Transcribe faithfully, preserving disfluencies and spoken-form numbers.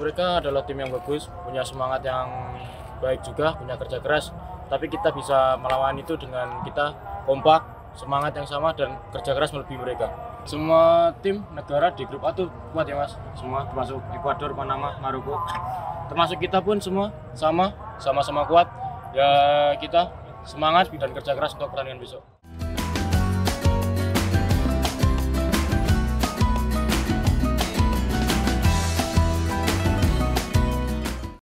Mereka adalah tim yang bagus, punya semangat yang baik juga, punya kerja keras. Tapi kita bisa melawan itu dengan kita kompak, semangat yang sama, dan kerja keras melebihi mereka. Semua tim negara di grup A itu kuat ya mas, semua termasuk Ekuador, Panama, Maroko. Termasuk kita pun semua sama, sama-sama kuat. Ya kita semangat dan kerja keras untuk pertandingan besok.